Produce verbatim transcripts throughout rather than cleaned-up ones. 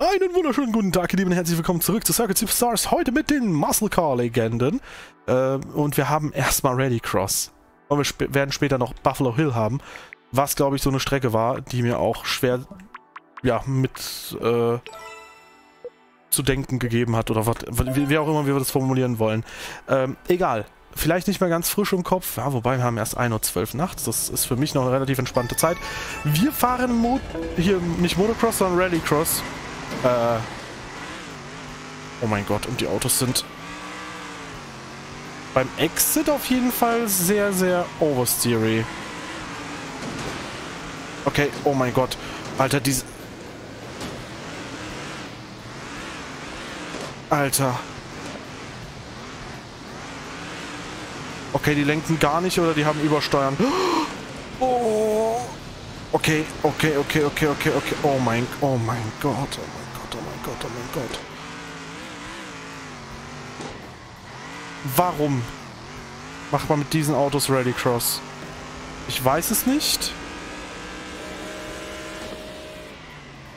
Einen wunderschönen guten Tag, ihr Lieben, und herzlich willkommen zurück zu Circuit Superstars, heute mit den Muscle Car Legenden. Ähm, und wir haben erstmal Rallycross. Und wir sp werden später noch Buffalo Hill haben, was, glaube ich, so eine Strecke war, die mir auch schwer, ja, mit äh, zu denken gegeben hat, oder was, wie, wie auch immer wir das formulieren wollen. Ähm, egal. Vielleicht nicht mehr ganz frisch im Kopf. Ja, wobei, wir haben erst ein Uhr zwölf nachts. Das ist für mich noch eine relativ entspannte Zeit. Wir fahren Mo hier nicht Motocross, sondern Rallycross. Äh oh mein Gott, und die Autos sind beim Exit auf jeden Fall sehr, sehr oversteery. Okay, oh mein Gott. Alter, diese... Alter... Okay, die lenken gar nicht oder die haben Übersteuern. Oh. Okay, okay, okay, okay, okay, okay. Oh mein, oh mein Gott, oh mein Gott, oh mein Gott, oh mein Gott. Warum macht man mit diesen Autos Rallycross? Ich weiß es nicht.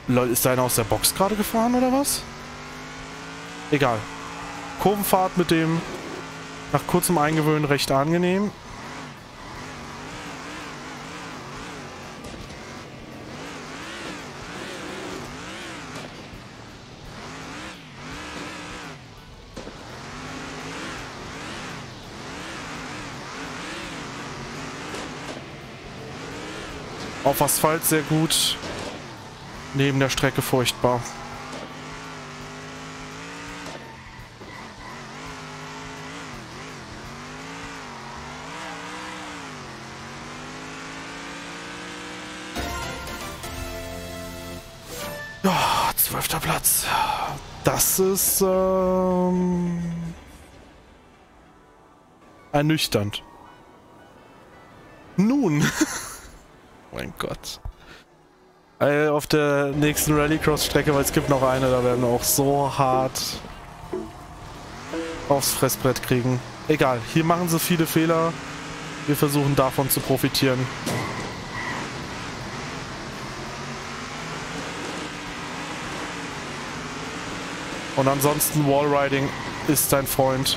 Lol, ist da einer aus der Box gerade gefahren oder was? Egal. Kurvenfahrt mit dem... Nach kurzem Eingewöhnen recht angenehm. Auf Asphalt sehr gut. Neben der Strecke furchtbar. Zwölfter Platz. Das ist ähm, ernüchternd. Nun. Mein Gott. Äh, auf der nächsten Rallycross-Strecke, weil es gibt noch eine, da werden wir auch so hart aufs Fressbrett kriegen. Egal, hier machen sie viele Fehler. Wir versuchen davon zu profitieren. Und ansonsten Wallriding ist dein Freund.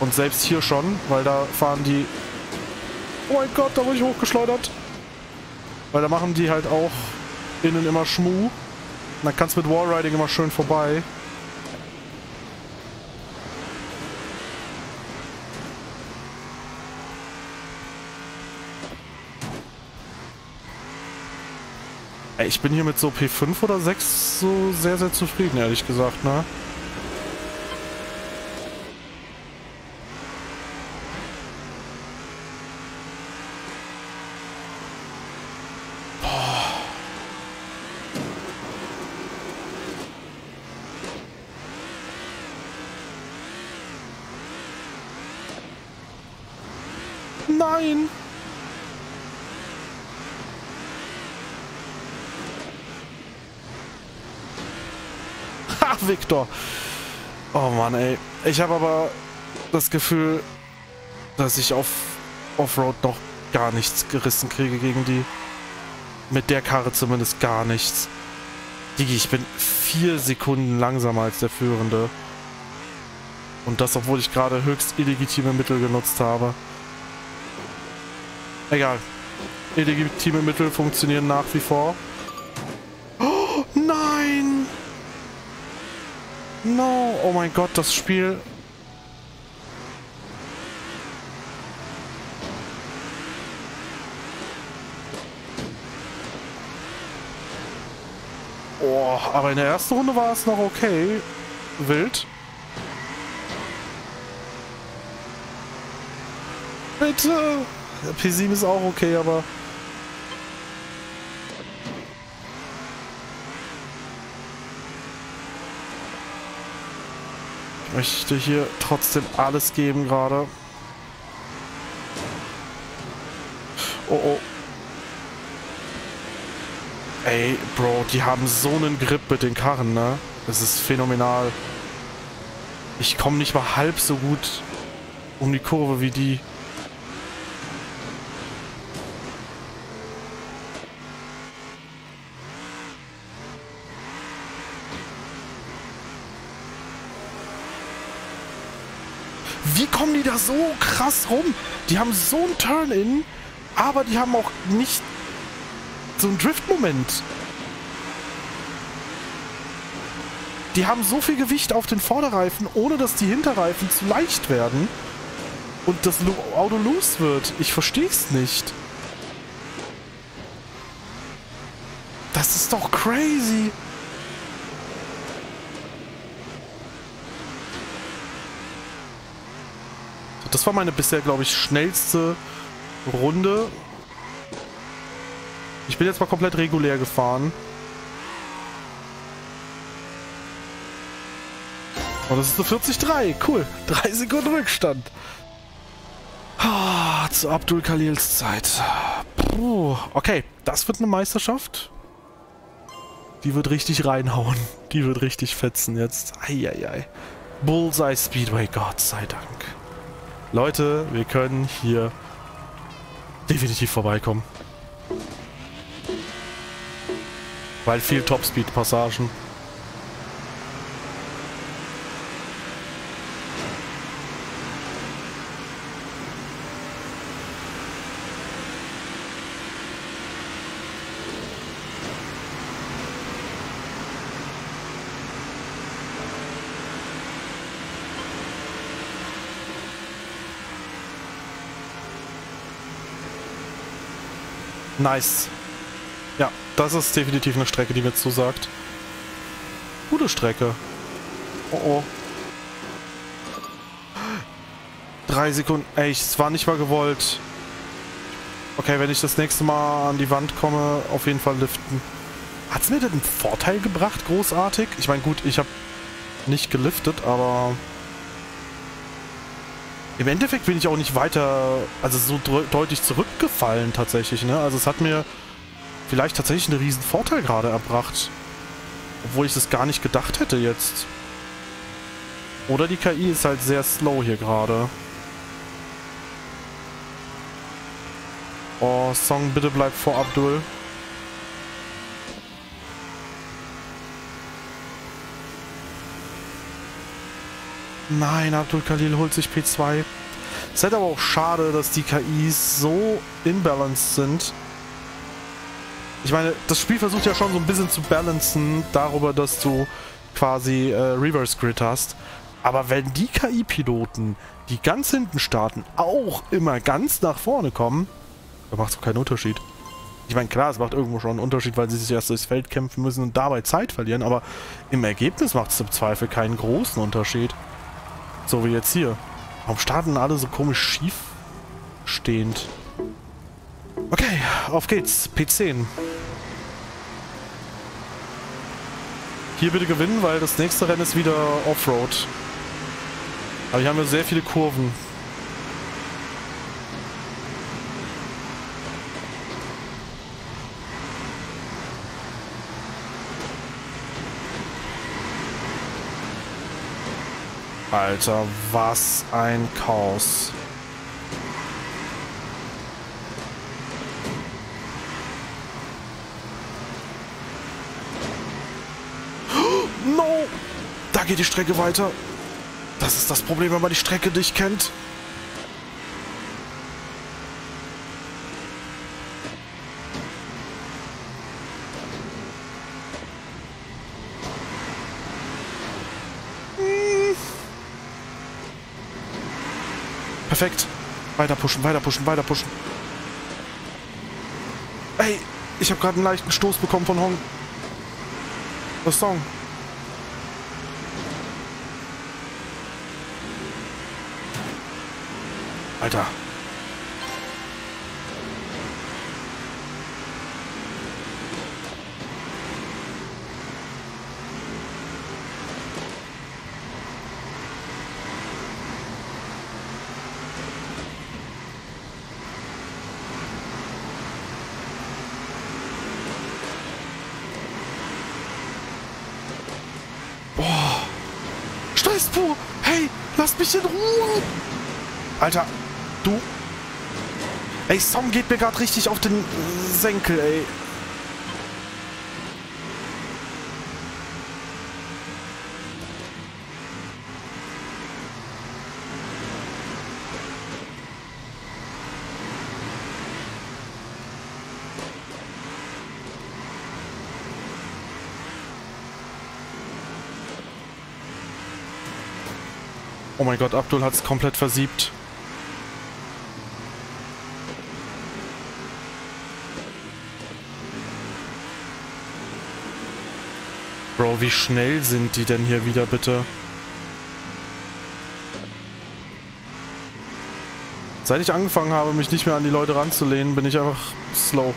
Und selbst hier schon, weil da fahren die... Oh mein Gott, da wurde ich hochgeschleudert. Weil da machen die halt auch innen immer Schmuh. Und dann kannst du mit Wallriding immer schön vorbei. Ich bin hier mit so P fünf oder sechs so sehr, sehr zufrieden, ehrlich gesagt, ne? Boah. Nein! Victor. Oh Mann, ey. Ich habe aber das Gefühl, dass ich auf Offroad noch gar nichts gerissen kriege gegen die. Mit der Karre zumindest gar nichts. Digi, ich bin vier Sekunden langsamer als der Führende. Und das, obwohl ich gerade höchst illegitime Mittel genutzt habe. Egal. Illegitime Mittel funktionieren nach wie vor. Oh, nein! No, oh mein Gott, das Spiel. Oh, aber in der ersten Runde war es noch okay. Wild. Bitte. Der P sieben ist auch okay, aber... Ich möchte hier trotzdem alles geben gerade. Oh oh. Ey, Bro, die haben so einen Grip mit den Karren, ne? Das ist phänomenal. Ich komme nicht mal halb so gut um die Kurve wie die. Wie kommen die da so krass rum? Die haben so einen Turn-In, aber die haben auch nicht so einen Drift-Moment. Die haben so viel Gewicht auf den Vorderreifen, ohne dass die Hinterreifen zu leicht werden und das Auto loose wird. Ich verstehe es nicht. Das ist doch crazy. Das war meine bisher, glaube ich, schnellste Runde. Ich bin jetzt mal komplett regulär gefahren. Und das ist eine vierzig drei. Cool. Drei Sekunden Rückstand. Ah, zu Abdul Khalils Zeit. Puh. Okay, das wird eine Meisterschaft. Die wird richtig reinhauen. Die wird richtig fetzen jetzt. Eieiei. Bullseye Speedway, Gott sei Dank. Leute, wir können hier definitiv vorbeikommen. Weil viel Topspeed-Passagen. Nice. Ja, das ist definitiv eine Strecke, die mir zusagt. Gute Strecke. Oh oh. Drei Sekunden. Ey, es war nicht mal gewollt. Okay, wenn ich das nächste Mal an die Wand komme, auf jeden Fall liften. Hat's mir denn einen Vorteil gebracht, großartig? Ich meine, gut, ich habe nicht geliftet, aber... Im Endeffekt bin ich auch nicht weiter, also so deutlich zurückgefallen tatsächlich, ne? Also es hat mir vielleicht tatsächlich einen riesen Vorteil gerade erbracht. Obwohl ich das gar nicht gedacht hätte jetzt. Oder die K I ist halt sehr slow hier gerade. Oh, Song, bitte bleib vor Abdul. Nein, Abdul Khalil holt sich P zwei. Es ist aber auch schade, dass die K Is so imbalanced sind. Ich meine, das Spiel versucht ja schon so ein bisschen zu balancen darüber, dass du quasi äh, Reverse Grid hast. Aber wenn die K I-Piloten, die ganz hinten starten, auch immer ganz nach vorne kommen, dann macht es doch keinen Unterschied. Ich meine, klar, es macht irgendwo schon einen Unterschied, weil sie sich erst durchs Feld kämpfen müssen und dabei Zeit verlieren, aber im Ergebnis macht es im Zweifel keinen großen Unterschied. So wie jetzt hier. Warum starten alle so komisch schief stehend? Okay, auf geht's. P zehn. Hier bitte gewinnen, weil das nächste Rennen ist wieder Offroad. Aber hier haben wir sehr viele Kurven. Alter, was ein Chaos. No! Da geht die Strecke weiter. Das ist das Problem, wenn man die Strecke nicht kennt. Perfekt. Weiter pushen, weiter pushen, weiter pushen. Ey, ich habe gerade einen leichten Stoß bekommen von Hong. Das Song. Alter. Hey, lass mich in Ruhe! Alter, du... Ey, Song geht mir gerade richtig auf den Senkel, ey. Oh mein Gott, Abdul hat es komplett versiebt. Bro, wie schnell sind die denn hier wieder, bitte? Seit ich angefangen habe, mich nicht mehr an die Leute ranzulehnen, bin ich einfach slow.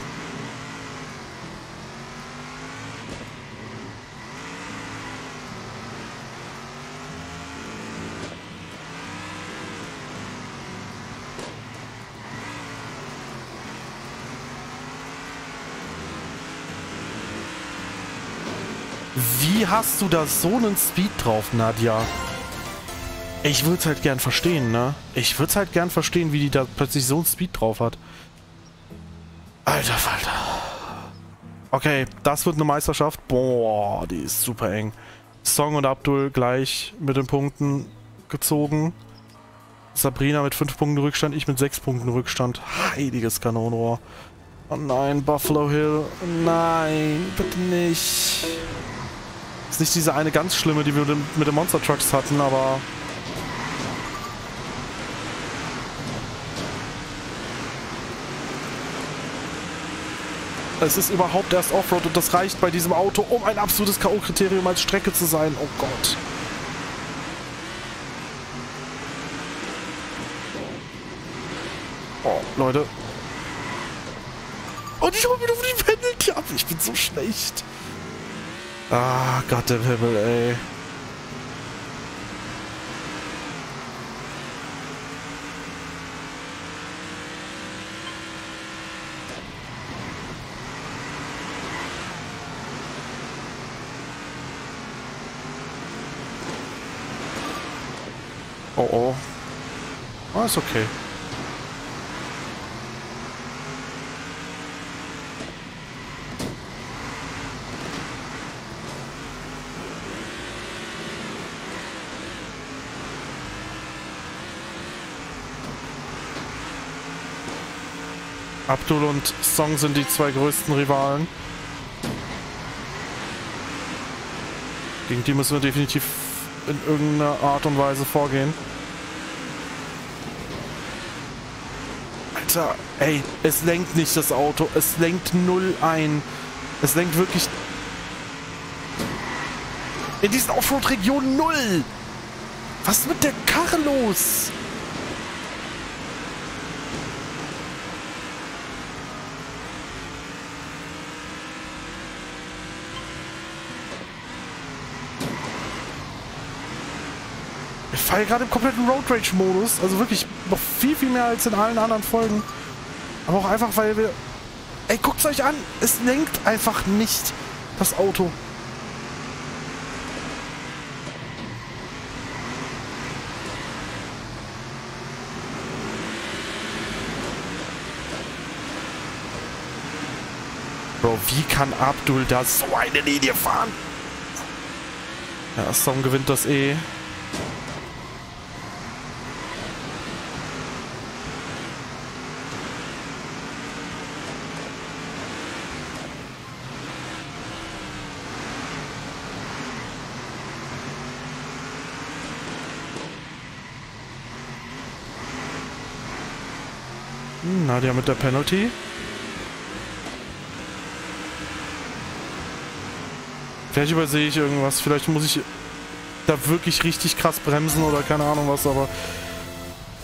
Wie hast du da so einen Speed drauf, Nadia? Ich würde es halt gern verstehen, ne? Ich würde es halt gern verstehen, wie die da plötzlich so einen Speed drauf hat. Alter Falter. Okay, das wird eine Meisterschaft. Boah, die ist super eng. Song und Abdul gleich mit den Punkten gezogen. Sabrina mit fünf Punkten Rückstand, ich mit sechs Punkten Rückstand. Heiliges Kanonenrohr. Oh nein, Buffalo Hill. Nein, bitte nicht. Ist nicht diese eine ganz schlimme, die wir mit den Monster Trucks hatten, aber... Es ist überhaupt erst Offroad und das reicht bei diesem Auto, um ein absolutes K O-Kriterium als Strecke zu sein. Oh Gott. Oh, Leute. Und ich hole mir nur die Pendeltje ab. Ich bin so schlecht. Ah, Gott im Himmel, ey. Oh, oh. Ah, ist okay. Abdul und Song sind die zwei größten Rivalen. Gegen die müssen wir definitiv in irgendeiner Art und Weise vorgehen. Alter, ey, es lenkt nicht das Auto. Es lenkt null ein. Es lenkt wirklich... In diesen Offroad-Regionen null! Was ist mit der Karre los? Ich fahre gerade im kompletten Road Rage-Modus, also wirklich noch viel, viel mehr als in allen anderen Folgen. Aber auch einfach, weil wir... Ey, guckt es euch an! Es lenkt einfach nicht das Auto. Bro, wie kann Abdul da so eine Linie fahren? Ja, Song gewinnt das eh. Nadia mit der Penalty. Vielleicht übersehe ich irgendwas. Vielleicht muss ich da wirklich richtig krass bremsen oder keine Ahnung was, aber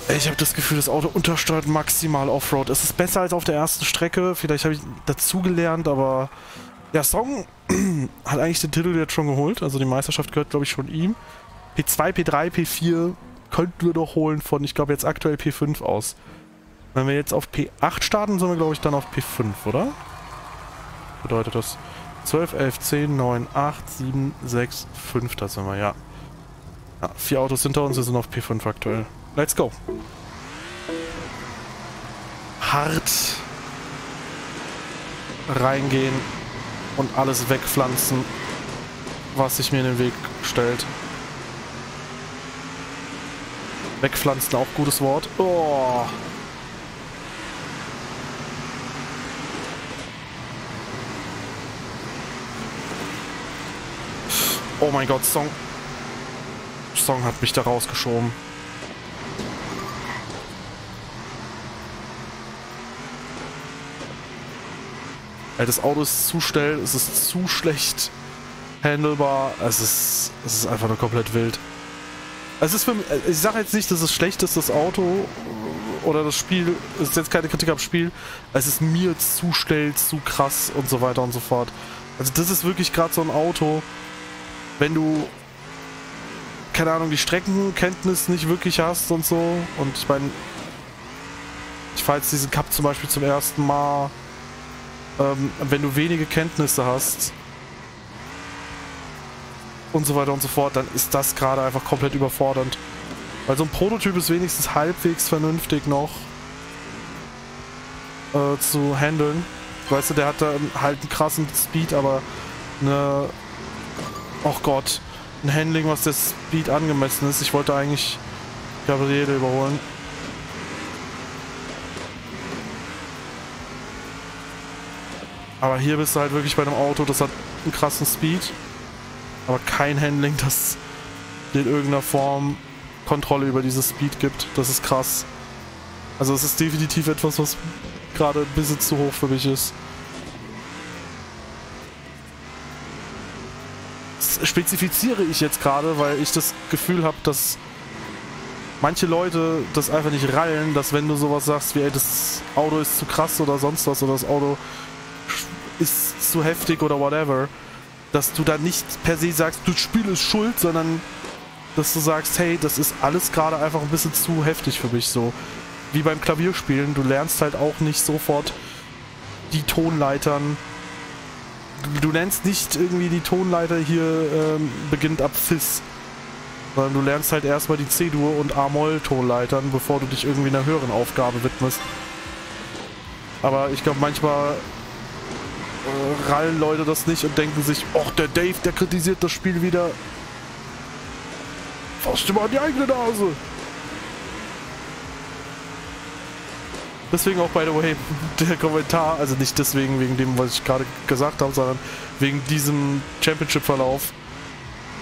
ich habe das Gefühl, das Auto untersteuert maximal Offroad. Es ist besser als auf der ersten Strecke. Vielleicht habe ich dazugelernt, aber ja, Song hat eigentlich den Titel jetzt schon geholt. Also die Meisterschaft gehört, glaube ich, schon ihm. P zwei, P drei, P vier könnten wir doch holen von, ich glaube, jetzt aktuell P fünf aus. Wenn wir jetzt auf P acht starten, sind wir, glaube ich, dann auf P fünf, oder? Bedeutet das zwölf, elf, zehn, neun, acht, sieben, sechs, fünf, da sind wir, ja. Ja, vier Autos hinter uns, wir sind auf P fünf aktuell. Let's go! Hart reingehen und alles wegpflanzen, was sich mir in den Weg stellt. Wegpflanzen, auch gutes Wort. Oh! Oh mein Gott, Song. Song hat mich da rausgeschoben. Das Auto ist zu schnell, es ist zu schlecht handelbar, es ist, es ist einfach nur komplett wild. Es ist für mich, ich sage jetzt nicht, dass es schlecht ist, das Auto oder das Spiel, es ist jetzt keine Kritik am Spiel, es ist mir zu schnell, zu krass und so weiter und so fort. Also das ist wirklich gerade so ein Auto, wenn du, keine Ahnung, die Streckenkenntnis nicht wirklich hast und so. Und ich meine, ich fahre jetzt diesen Cup zum Beispiel zum ersten Mal. Ähm, wenn du wenige Kenntnisse hast und so weiter und so fort, dann ist das gerade einfach komplett überfordernd. Weil so ein Prototyp ist wenigstens halbwegs vernünftig noch äh, zu handeln. Weißt du, der hat da halt einen krassen Speed, aber eine... Oh Gott, ein Handling, was der Speed angemessen ist. Ich wollte eigentlich Gabriele überholen. Aber hier bist du halt wirklich bei einem Auto, das hat einen krassen Speed, aber kein Handling, das dir in irgendeiner Form Kontrolle über dieses Speed gibt. Das ist krass. Also es ist definitiv etwas, was gerade ein bisschen zu hoch für mich ist. Das spezifiziere ich jetzt gerade, weil ich das Gefühl habe, dass manche Leute das einfach nicht rallen, dass wenn du sowas sagst wie, ey, das Auto ist zu krass oder sonst was oder das Auto ist zu heftig oder whatever, dass du da nicht per se sagst, das Spiel ist schuld, sondern dass du sagst, hey, das ist alles gerade einfach ein bisschen zu heftig für mich, so. Wie beim Klavierspielen, du lernst halt auch nicht sofort die Tonleitern, du lernst nicht irgendwie die Tonleiter hier ähm, beginnt ab Fis, sondern du lernst halt erstmal die C-Dur und A-Moll-Tonleitern, bevor du dich irgendwie einer höheren Aufgabe widmest. Aber ich glaube, manchmal rallen Leute das nicht und denken sich, ach, der Dave, der kritisiert das Spiel wieder. Fass dir mal an die eigene Nase. Deswegen auch, by the way, der Kommentar, also nicht deswegen, wegen dem, was ich gerade gesagt habe, sondern wegen diesem Championship-Verlauf.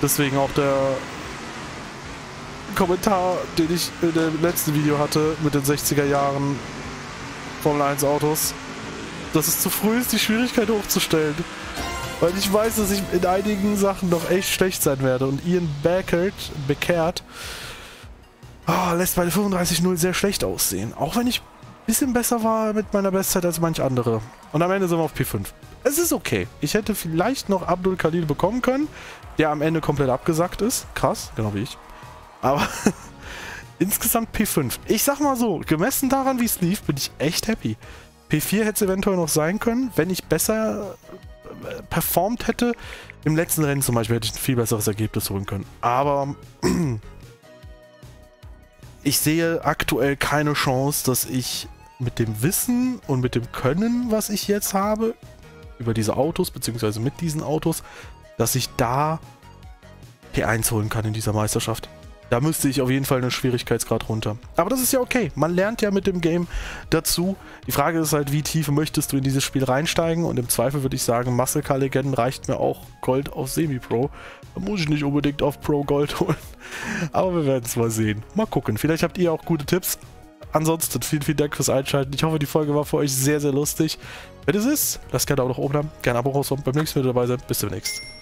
Deswegen auch der Kommentar, den ich in dem letzten Video hatte, mit den sechziger Jahren Formel eins Autos. Dass es zu früh ist, die Schwierigkeit hochzustellen. Weil ich weiß, dass ich in einigen Sachen noch echt schlecht sein werde. Und Ian Backert, bekehrt, oh, lässt meine fünfunddreißig null sehr schlecht aussehen. Auch wenn ich ein bisschen besser war mit meiner Bestzeit als manch andere. Und am Ende sind wir auf P fünf. Es ist okay. Ich hätte vielleicht noch Abdul Khalil bekommen können, der am Ende komplett abgesackt ist. Krass, genau wie ich. Aber insgesamt P fünf. Ich sag mal so, gemessen daran, wie es lief, bin ich echt happy. P vier hätte es eventuell noch sein können, wenn ich besser performt hätte. Im letzten Rennen zum Beispiel hätte ich ein viel besseres Ergebnis holen können. Aber ich sehe aktuell keine Chance, dass ich mit dem Wissen und mit dem Können, was ich jetzt habe, über diese Autos, beziehungsweise mit diesen Autos, dass ich da P eins holen kann in dieser Meisterschaft. Da müsste ich auf jeden Fall einen Schwierigkeitsgrad runter. Aber das ist ja okay. Man lernt ja mit dem Game dazu. Die Frage ist halt, wie tief möchtest du in dieses Spiel reinsteigen? Und im Zweifel würde ich sagen, Muscle Car Legenden reicht mir auch Gold auf Semi-Pro. Da muss ich nicht unbedingt auf Pro Gold holen. Aber wir werden es mal sehen. Mal gucken. Vielleicht habt ihr auch gute Tipps. Ansonsten vielen, vielen Dank fürs Einschalten. Ich hoffe, die Folge war für euch sehr, sehr lustig. Wenn es ist, lasst gerne Daumen nach oben haben. Gerne Abo raushauen. Beim nächsten Mal wieder dabei sein. Bis demnächst.